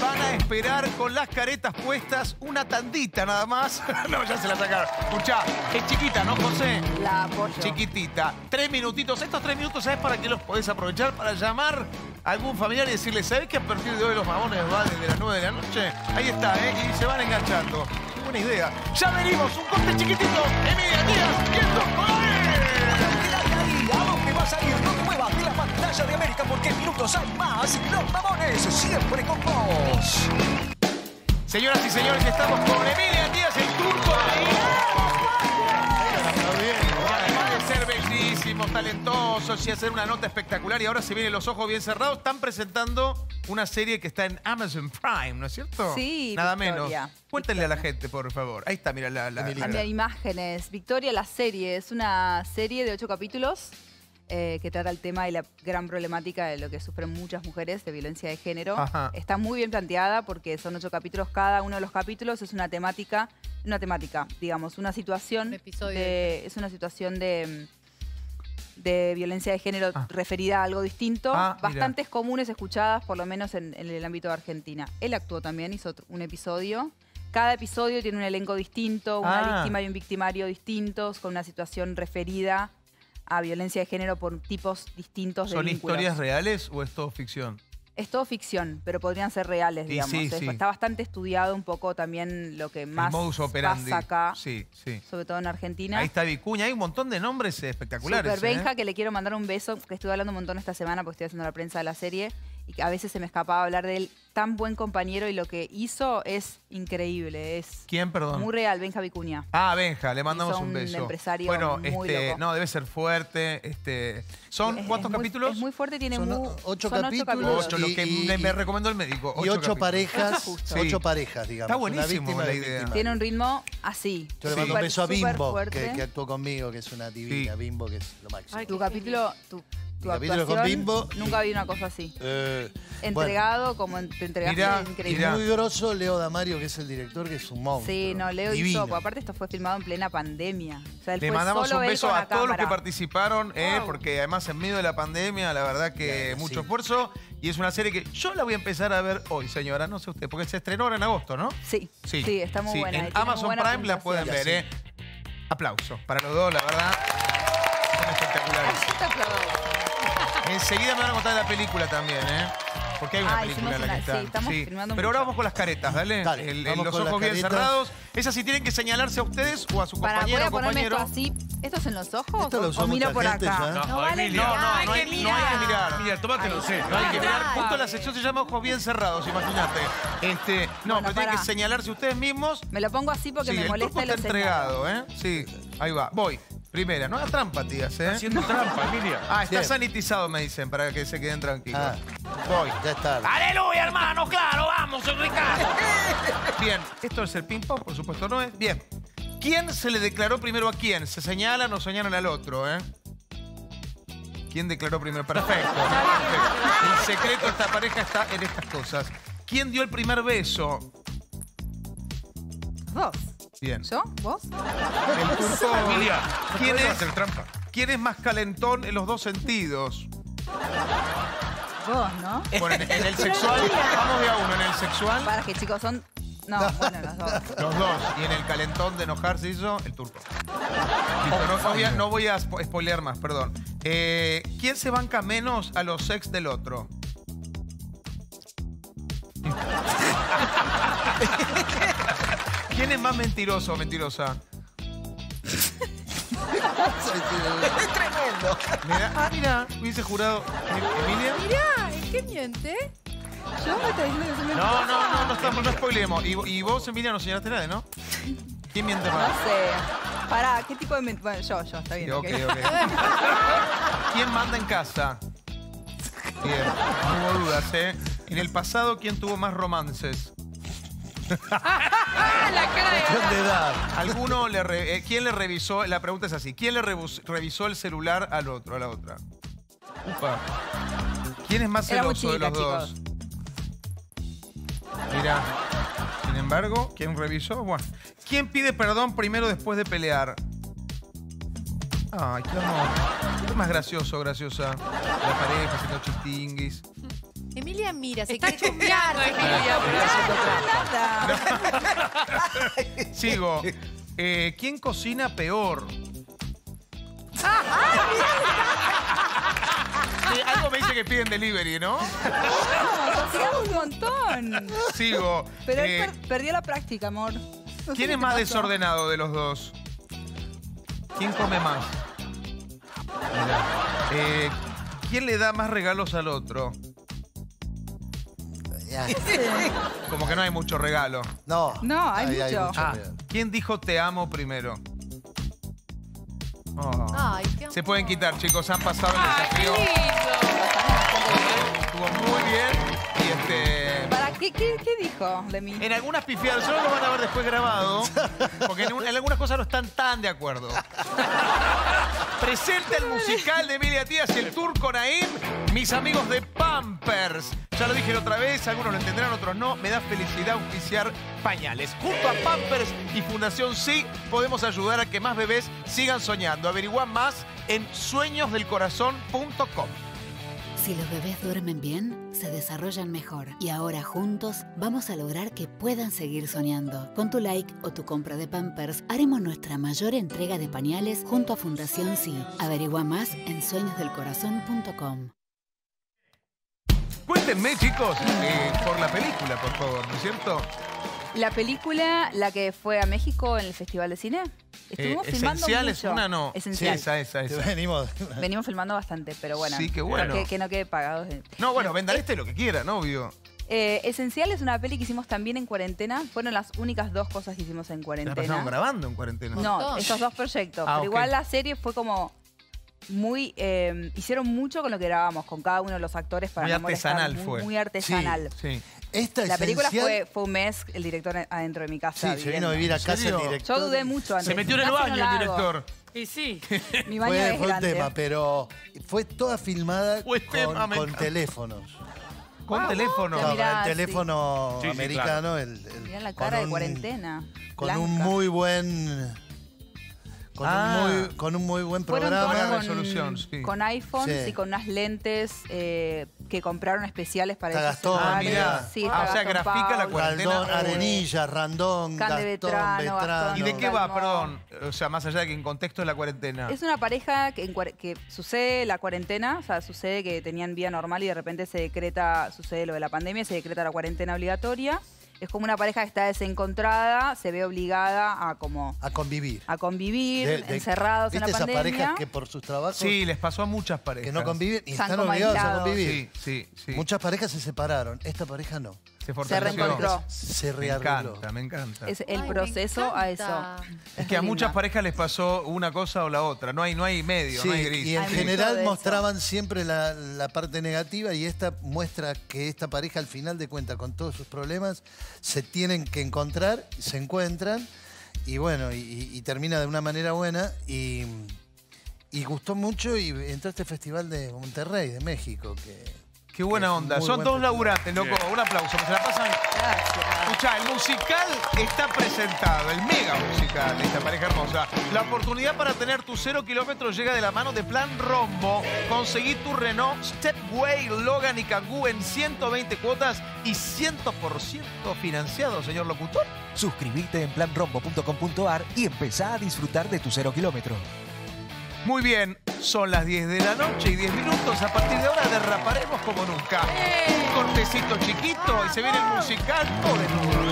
Van a esperar con las caretas puestas una tandita nada más. No, ya se la sacaron. Escuchá, es chiquita, ¿no, José? La apoyo. Chiquitita. Tres minutitos. Estos tres minutos, ¿sabes para qué los podés aprovechar? Para llamar a algún familiar y decirle, ¿sabés que a partir de hoy Los Mamones va desde las nueve de la noche? Ahí está, ¿eh? Y se van enganchando. Buena idea. Ya venimos. Un corte chiquitito. Emilia Attias y estos colores. Ahí, vamos que va a salir, no te muevas de la pantalla de América porque en minutos hay más. Los Mamones, siempre con vos. Señoras y señores, estamos con Emilia Attias, el Turco Naim. Ser bellísimos, talentosos y hacer una nota espectacular. Y ahora se vienen los ojos bien cerrados. Están presentando una serie que está en Amazon Prime, ¿no es cierto? Sí, nada Victoria. menos. Cuéntenle Victoria. a la gente, por favor. Ahí está, mira la... la, la, la... imágenes. Victoria, la serie. Es una serie de ocho capítulos eh, que trata el tema y la gran problemática de lo que sufren muchas mujeres de violencia de género. Ajá. Está muy bien planteada porque son ocho capítulos. Cada uno de los capítulos es una temática... Una temática, digamos, una situación Un episodio de, es una situación de, de violencia de género ah. referida a algo distinto, ah, bastantes mira. comunes escuchadas, por lo menos en, en el ámbito de Argentina. Él actuó también, hizo otro, un episodio. Cada episodio tiene un elenco distinto, una ah. víctima y un victimario distintos, con una situación referida a violencia de género por tipos distintos de vínculos. ¿Son historias reales o es todo ficción? Es todo ficción, pero podrían ser reales, digamos. Sí, sí, sí. Está bastante estudiado un poco también lo que más pasa acá, sí, sí. sobre todo en Argentina. Ahí está Vicuña, hay un montón de nombres espectaculares. Super Benja, ¿eh? que le quiero mandar un beso, que estuve hablando un montón esta semana porque estoy haciendo la prensa de la serie y que a veces se me escapaba hablar de él. Tan buen compañero y lo que hizo es increíble. Es ¿Quién, perdón? Muy real, Benja Vicuña. Ah, Benja, le mandamos un beso. Un empresario bueno, muy este, loco. No, debe ser fuerte. Este, ¿Son es, cuántos es capítulos? Muy, es muy fuerte, tiene son muy, ocho, son capítulos, ocho capítulos. Ocho, lo que y, me, me recomendó el médico. Ocho y ocho capítulos. parejas, ocho, sí. ocho parejas, digamos. Está buenísimo la idea. Tiene un ritmo así. Yo le mando sí. un beso a Bimbo, que, que actuó conmigo, que es una divina. Sí. Bimbo, que es lo máximo. Ay, tu capítulo... Tu, Tu capítulo con Bimbo. Nunca vi una cosa así. Eh, Entregado, bueno. como en, te entregaste, mirá, increíble. Mirá. Muy grosso, Leo Damario, que es el director, que es un monstruo. Sí, no, Leo hizo. Aparte, esto fue filmado en plena pandemia. O sea, él Le fue mandamos solo un beso a todos cámara. los que participaron, eh, wow. porque además en medio de la pandemia, la verdad que sí, mucho sí. esfuerzo. Y es una serie que yo la voy a empezar a ver hoy, señora, no sé usted, porque se estrenó ahora en agosto, ¿no? Sí, sí, sí está muy sí. buena. En Amazon buena Prime la pueden ver, eh. Aplausos para los dos, la verdad. Son espectaculares. Enseguida me van a contar de la película también, ¿eh? Porque hay una ah, película en la que está. Sí, estamos sí. filmando Pero ahora vamos con las caretas, ¿vale? Dale, el, el, los ojos bien cerrados. Esas sí tienen que señalarse a ustedes o a su Para, compañero o compañero. Esto, así. ¿Esto es en los ojos? Esto lo usó o miro por gente, acá. ¿Ya? No, no vale mirar. No, no, no hay, hay no hay que mirar. Mira, tómatelo, sé. No hay que mirar. Justo la sección se llama ojos bien cerrados, imagínate. Este, no, bueno, pero tienen que señalarse ustedes mismos. Me lo pongo así porque sí, me molesta el los está entregado, ¿eh? Sí, ahí va. Voy. Primera, no hagas trampa, tías, ¿eh? Haciendo trampa, Emilia. Ah, está Bien. sanitizado, me dicen, para que se queden tranquilos. Ah, Voy. Ya está. ¡Aleluya, hermano! ¡Claro, vamos, Ricardo! Bien, esto es el ping-pong, por supuesto, ¿no es? Bien. ¿Quién se le declaró primero a quién? ¿Se señalan o señalan al otro, eh? ¿Quién declaró primero? Perfecto. Perfecto. El secreto de esta pareja está en estas cosas. ¿Quién dio el primer beso? Dos. Bien. ¿Yo? ¿Vos? El Turco. ¿Quién es, ¿Quién es más calentón en los dos sentidos? Vos, ¿no? Bueno, en, en el sexual. Vamos de a uno. En el sexual. Para que chicos son. No, no, bueno, los dos. Los dos. Y en el calentón de enojarse hizo el Turco. No, no, voy a, no voy a spoilear más, perdón. Eh, ¿Quién se banca menos a los ex del otro? ¿Quién es más mentiroso o mentirosa? Es tremendo. Mirá, ah, mira, hubiese jurado. ¿Emilia? Mirá, ¿en qué miente? Yo me estoy diciendo que soy mentirosa. No, no, no, no estamos, no spoilemos. Y, y vos, Emilia, no señalaste nada, ¿no? ¿Quién miente más? No sé. Pará, ¿qué tipo de mentira? Bueno, yo, yo, está bien. Ok, ok. okay. ¿Quién manda en casa? Bien, no hubo dudas, ¿eh? En el pasado, ¿quién tuvo más romances? La cara de edad. ¿Alguno le re, eh, ¿Quién le revisó? La pregunta es así. ¿Quién le rebus, revisó el celular al otro, a la otra? Upa. ¿Quién es más celoso de los dos? Mirá. Sin embargo, ¿quién revisó? Bueno. ¿Quién pide perdón primero después de pelear? Ay, qué amor. ¿Qué más gracioso, graciosa? La pareja haciendo chistinguis. Emilia mira, se está chumbeando, Emilia. No. Sigo. Eh, ¿Quién cocina peor? Sí, algo me dice que piden delivery, ¿no? No, un montón. Sigo. Pero él eh, per perdió la práctica, amor. No ¿Quién es más desordenado de los dos? ¿Quién come más? Eh, ¿Quién le da más regalos al otro? Ya. Como que no hay mucho regalo. No. No, hay, hay, mucho. hay mucho. Ah, ¿quién dijo te amo primero? Oh. Ay, qué Se pueden quitar, chicos. Han pasado el desafío. Estuvo muy bien. Y este... ¿Para qué, qué, qué dijo de mí? En algunas pifiadas. Solo lo van a ver después grabado. Porque en, un, en algunas cosas no están tan de acuerdo. Presenta el musical de Emilia Attias y el Turco Naim, mis amigos de Pampers. Ya lo dije la otra vez, algunos lo entenderán, otros no. Me da felicidad auspiciar pañales. Junto a Pampers y Fundación Sí, podemos ayudar a que más bebés sigan soñando. Averigua más en sueños del corazón punto com. Si los bebés duermen bien, se desarrollan mejor. Y ahora juntos vamos a lograr que puedan seguir soñando. Con tu like o tu compra de Pampers, haremos nuestra mayor entrega de pañales junto a Fundación Sí. Averigua más en sueños del corazón punto com. Cuéntenme, chicos, eh, por la película, por favor, ¿no es cierto? La película, la que fue a México en el Festival de Cine. Estuvimos eh, filmando Esencial mucho. es una, no. Esencial. Sí, esa, esa, esa. Venimos. Venimos filmando bastante, pero bueno. Sí, qué bueno. Que, que no quede pagado. No, bueno, vendan eh, este lo que quieran, obvio. Eh, Esencial es una peli que hicimos también en cuarentena. Fueron las únicas dos cosas que hicimos en cuarentena. ¿La pasaron grabando en cuarentena? No, esos dos proyectos. Ah, pero okay. Igual la serie fue como... Muy, eh, hicieron mucho con lo que grabamos, con cada uno de los actores para muy no artesanal muy, fue. Muy artesanal. Sí, sí. Esta la esencial... película fue, fue un mes, el director adentro de mi casa. Sí, se vino a vivir a casa el director. Yo dudé mucho antes. Se metió en el baño no el director. Y sí. Mi baño fue, es fue un tema, pero fue toda filmada fue con, tema, con teléfonos. ¿Con wow. teléfono? No, mirá, el teléfono sí. americano. Sí, sí, claro. el, el, mirá la cara de un, cuarentena. Con blanca. un muy buen... Con, ah, un muy, con un muy buen programa. Con, con resolución, sí. Con iPhones sí. y con unas lentes eh, que compraron especiales para Tagastón, ah, mirá. Sí, ah, o sea, grafica Paul, la cuarentena. Randón, Arenilla, Randón, Gastón, Betrano, Betrano. ¿Y de qué va, perdón? O sea, más allá de que en contexto es la cuarentena. Es una pareja que, que sucede la cuarentena, o sea, sucede que tenían vida normal y de repente se decreta, sucede lo de la pandemia, se decreta la cuarentena obligatoria. Es como una pareja que está desencontrada, se ve obligada a como... A convivir. A convivir, de, de, encerrados en la pandemia. ¿Viste esas parejas que por sus trabajos... Sí, les pasó a muchas parejas. Que no conviven y están obligados a convivir. Sí, sí, sí. Muchas parejas se separaron, esta pareja no. Se fortaleció. Se reencontró. Se rearregló. Me encanta, me encanta. Es el Ay, proceso a eso. Es, es que a muchas parejas les pasó una cosa o la otra. No hay, no hay medio, sí, no hay gris. Y en sí. general mostraban siempre la, la parte negativa y esta muestra que esta pareja al final de cuentas con todos sus problemas se tienen que encontrar, se encuentran y bueno, y, y termina de una manera buena y, y gustó mucho y entró a este festival de Monterrey, de México, que... Qué buena onda. Son dos laburantes, loco. Un aplauso. Se la pasan. Escuchá, el musical está presentado. El mega musical de esta pareja hermosa. La oportunidad para tener tu cero kilómetros llega de la mano de Plan Rombo. Conseguí tu Renault Stepway, Logan y Kangoo en ciento veinte cuotas y cien por ciento financiado, señor locutor. Suscríbete en plan rombo punto com punto ar y empezá a disfrutar de tu cero kilómetro. Muy bien, son las diez de la noche y diez minutos. A partir de ahora derraparemos como nunca. Un cortecito chiquito y se viene el musical. Todo de nuevo.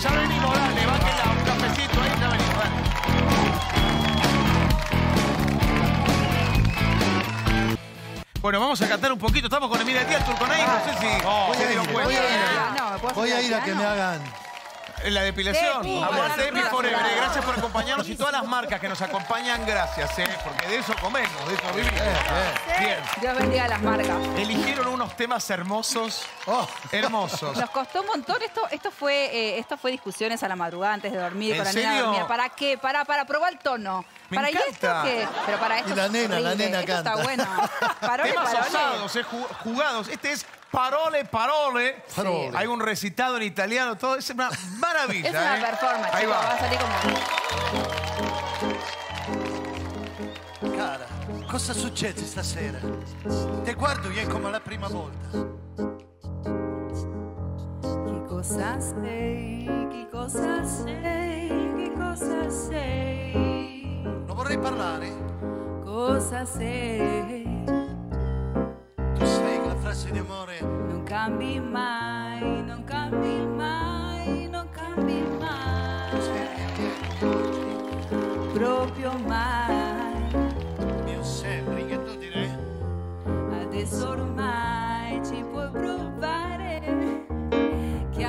Ya venimos, dale, báquenla, un cafecito ahí, ya venimos, dale. Bueno, vamos a cantar un poquito. Estamos con Emilia Attias, Turco Naim, no sé si... Oh, voy, a ir, voy a ir, no, ¿me voy a ir a que me hagan... La depilación. Aguante mi forever. Gracias por acompañarnos y todas las marcas que nos acompañan, gracias, ¿eh? Porque de eso comemos, de eso vivimos. Bien. Bien. Dios bendiga las marcas. Eligieron unos temas hermosos. Oh, hermosos. Nos costó un montón. Esto, esto, fue, eh, esto fue discusiones a la madrugada antes de dormir. Con la nena a dormir. ¿Para qué? Para, para probar el tono. Me para encanta. ¿Y esto qué? Pero para esto y la nena, la nena esto canta. Está bueno. Parole, temas parole. Osados, eh, jugados. Este es... Parole, parole. Sí. Hay un recitado en italiano, todo. Es una maravilla. Es una ¿eh? performance. Ahí va. va a salir como... Cara, cosa succede stasera? Te guardo e è come la prima volta. Che cosa sei? Che cosa sei? Che cosa sei? Non vorrei parlare. Cosa sei? Frase di amore. Non cambi mai, non cambi mai, non cambi mai. Proprio mai.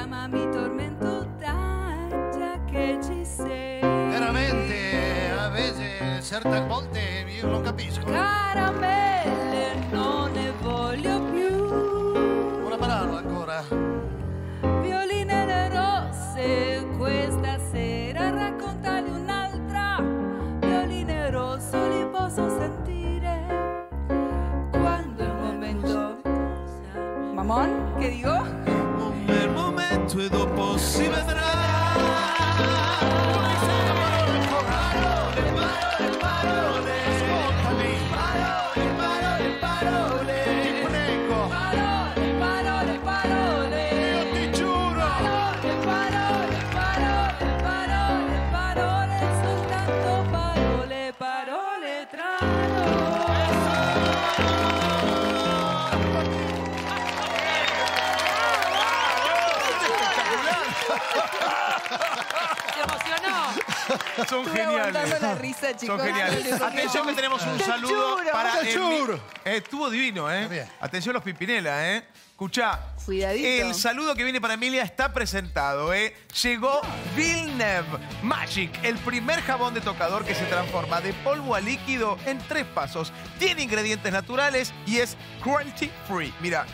llama mi tormento, tacha que hechicé. Veramente, a veces, certe volte, io non capisco. Caramelle, non ne voglio più. Una parola ancora. Violine rosse, questa sera raccontali un'altra. Violine rosse li posso sentire. Quando è il momento. Mamón, che dico? Nel momento e dopo si vedrà. Parole, parole, parole, parole. Ascoltami. Parole, parole, parole. Ti prego. Parole, parole, parole. Io ti giuro. Parole, parole, parole, parole, parole. Soltanto parole, parole tra noi. ¿Te emocionó? Son geniales. La risa, chicos. Son geniales. Atención que tenemos un saludo para Emi. Estuvo divino, ¿eh? Atención a los Pimpinela, ¿eh? Escuchá. Cuidadito. El saludo que viene para Emilia está presentado, ¿eh? Llegó Vilnet Magic, el primer jabón de tocador que se transforma de polvo a líquido en tres pasos. Tiene ingredientes naturales y es cruelty free. Mira.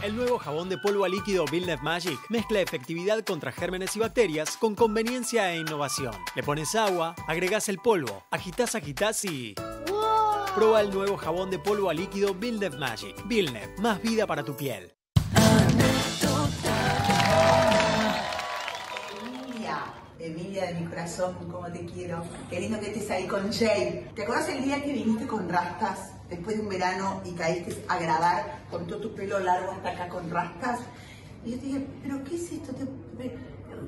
El nuevo jabón de polvo a líquido Vilnet Magic mezcla efectividad contra gérmenes y bacterias con conveniencia e innovación. Le pones agua, agregás el polvo, agitás, agitás y... ¡Wow! Prueba el nuevo jabón de polvo a líquido Vilnet Magic. Vilnet, más vida para tu piel. Emilia, de mi corazón, cómo te quiero. Qué lindo que estés ahí con Jay. ¿Te acuerdas el día que viniste con rastas después de un verano y caíste a grabar con todo tu pelo largo hasta acá con rastas? Y yo te dije, ¿pero qué es esto? Te, me,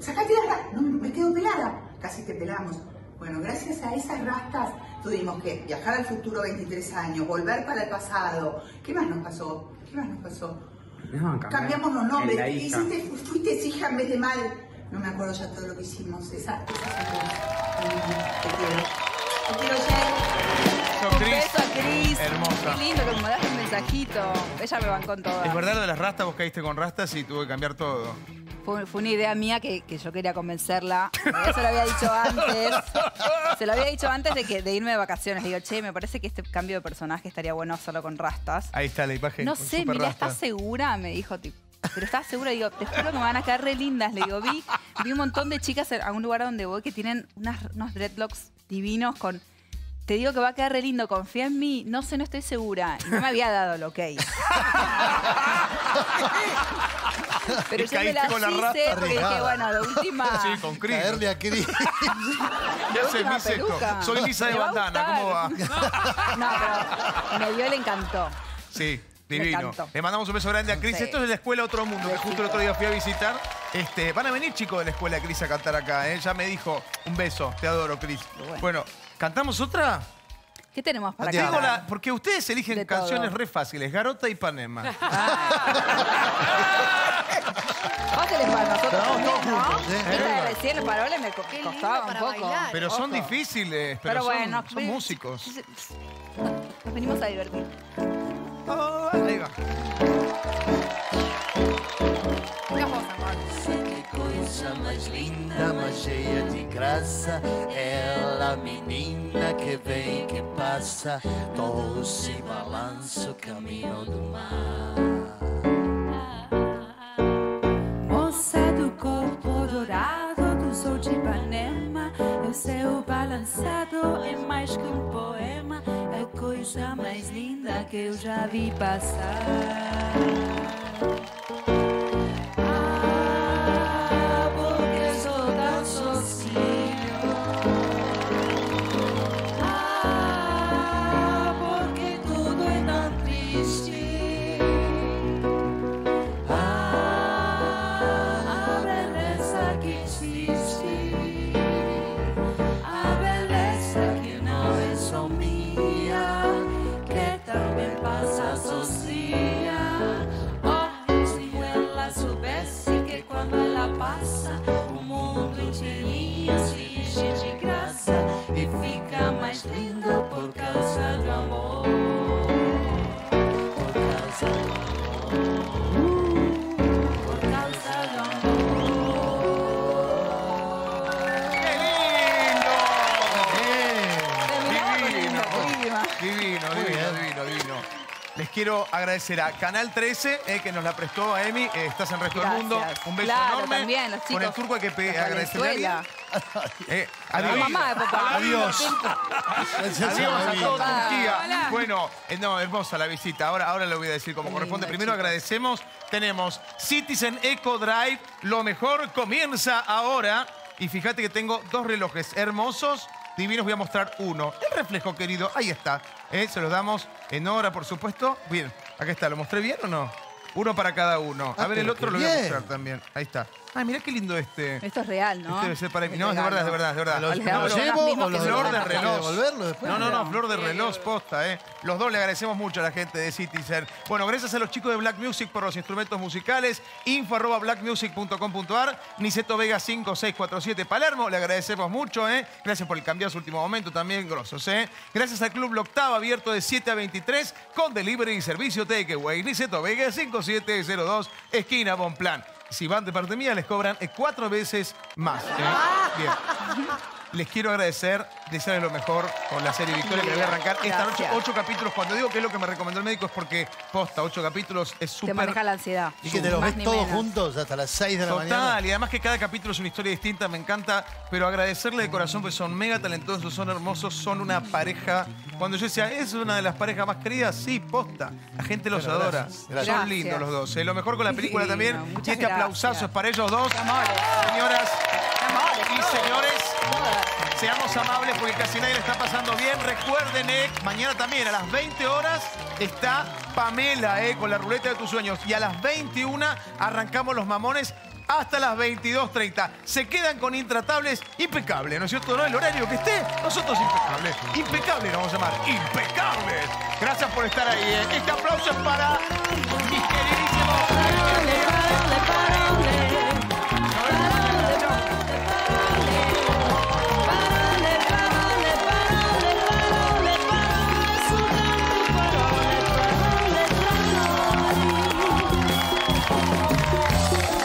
sacate las rastas. No, me quedo pelada. Casi te pelamos. Bueno, gracias a esas rastas tuvimos que viajar al futuro veintitrés años, volver para el pasado. ¿Qué más nos pasó? ¿Qué más nos pasó? No, cambiamos los nombres. Hiciste, fuiste hija en vez de madre. No me acuerdo ya todo lo que hicimos. Esa, esa es. Te quiero. Te quiero, Jay. Un beso a Cris. Hermosa. Qué lindo que me mandaste un mensajito. Ella me bancó en todo. Es verdad lo de las rastas, vos caíste con rastas y tuve que cambiar todo. Fue, fue una idea mía que, que yo quería convencerla. Eso se lo había dicho antes. Se lo había dicho antes de, que, de irme de vacaciones. Le digo, che, me parece que este cambio de personaje estaría bueno hacerlo con rastas. Ahí está la imagen. No sé, mira, ¿estás segura? Me dijo, tipo. Pero estaba segura, digo, te juro que me van a quedar re lindas. Le digo, vi, vi un montón de chicas a un lugar donde voy que tienen unas, unos dreadlocks divinos con... Te digo que va a quedar re lindo, confía en mí. No sé, no estoy segura. Y no me había dado el ok. Pero yo me la hice porque dije, bueno, la última... Sí, con Cris. Caerle a Cris. ¿Qué haces, Niceto? Soy Lisa de Bandana, ¿cómo va? No, pero me dio, le encantó. Sí. Divino. Le mandamos un beso grande a Cris. Sí. Esto es de la escuela Otro Mundo, que justo el otro día fui a visitar. Este, van a venir chicos de la escuela de Cris a cantar acá. Ella ¿eh? me dijo, un beso, te adoro, Cris. Bueno. bueno, ¿cantamos otra? ¿Qué tenemos para cantar? La... Porque ustedes eligen de canciones todo. Re fáciles, Garota y Panema. Fáciles para nosotros también, ¿no? Esta de recién, los paroles me costaba un poco. Bailar, pero son ojo. difíciles, pero, pero son, bueno, son músicos. Nos venimos a divertir. Oh, nossa, que coisa mais linda, mais cheia de graça. Ela, menina que vem, que passa, doce balanço, caminho do mar. Moça do corpo dourado, do sol de Ipanema, é o seu balançado, é mais que um poema. É coisa mais linda que eu já vi passar. Ah, porque sou tão sozinho. Ah, porque tudo é tão triste. Ah, a beleza que existe. A beleza que não é só minha. Que também passa sozinha. quiero agradecer a Canal trece, eh, que nos la prestó a Emi. Eh, estás en Resto del Mundo. Un beso claro, enorme. También, los chicos, con el turco hay que agradecerle a eh, adiós. La mamá de papá. Adiós. Adiós, adiós a todos. Turquía. Bueno, eh, no, hermosa la visita. Ahora, ahora lo voy a decir como corresponde. Primero agradecemos. Tenemos Citizen Eco Drive. Lo mejor comienza ahora. Y fíjate que tengo dos relojes hermosos. Divinos, voy a mostrar uno. El reflejo, querido, ahí está. ¿Eh? Se los damos en hora, por supuesto. Bien, acá está. ¿Lo mostré bien o no? Uno para cada uno. A ah, ver, el otro lo voy a mostrar también. Ahí está. Ay, mirá qué lindo este. Esto es real, ¿no? Este debe ser para mí. No, es de verdad, es de verdad, es de verdad. ¿Lo llevo, ¿Lo llevo o lo flor de reloj? No, no, no, flor de reloj, posta, ¿eh? Los dos le agradecemos mucho a la gente de Citizen. Bueno, gracias a los chicos de Black Music por los instrumentos musicales. Info arroba blackmusic punto com punto ar. Niceto Vega cinco seis cuatro siete Palermo. Le agradecemos mucho, ¿eh? Gracias por el cambiazo último momento también, grosos, ¿eh? Gracias al Club La Octava, abierto de siete a veintitrés con delivery y servicio takeaway. Niceto Vega cinco siete cero dos, esquina Bonplan. Si van de parte mía, les cobran cuatro veces más. ¿Eh? Bien. Les quiero agradecer, desearles lo mejor con la serie Victoria, que voy a arrancar esta noche. Ocho capítulos. Cuando digo que es lo que me recomendó el médico es porque, posta, ocho capítulos es súper... Te maneja la ansiedad. Y que te los ves todos juntos hasta las seis de la mañana. Total, y además que cada capítulo es una historia distinta, me encanta. Pero agradecerle de corazón, porque son mega talentosos, son hermosos, son una pareja... Cuando yo decía, ¿es una de las parejas más queridas? Sí, posta. La gente los bueno, adora. Gracias, gracias. Son lindos los dos. Eh, lo mejor con la película sí, también. No, este gracias. Aplausazo es para ellos dos. Amores. Señoras amores, y todos. Señores, amores. Seamos amables porque casi nadie le está pasando bien. Recuerden, eh, mañana también a las veinte horas está Pamela eh, con la ruleta de tus sueños. Y a las veintiuna arrancamos Los Mamones hasta las veintidós treinta. Se quedan con Intratables, impecable, ¿no es cierto? No, el horario que esté, nosotros impecables. Impecable, nos vamos a llamar. Impecables. Gracias por estar ahí. ¿Eh? Este aplauso es para mis queridísimos...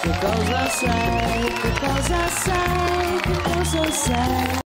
Because I say, because I say, because I say.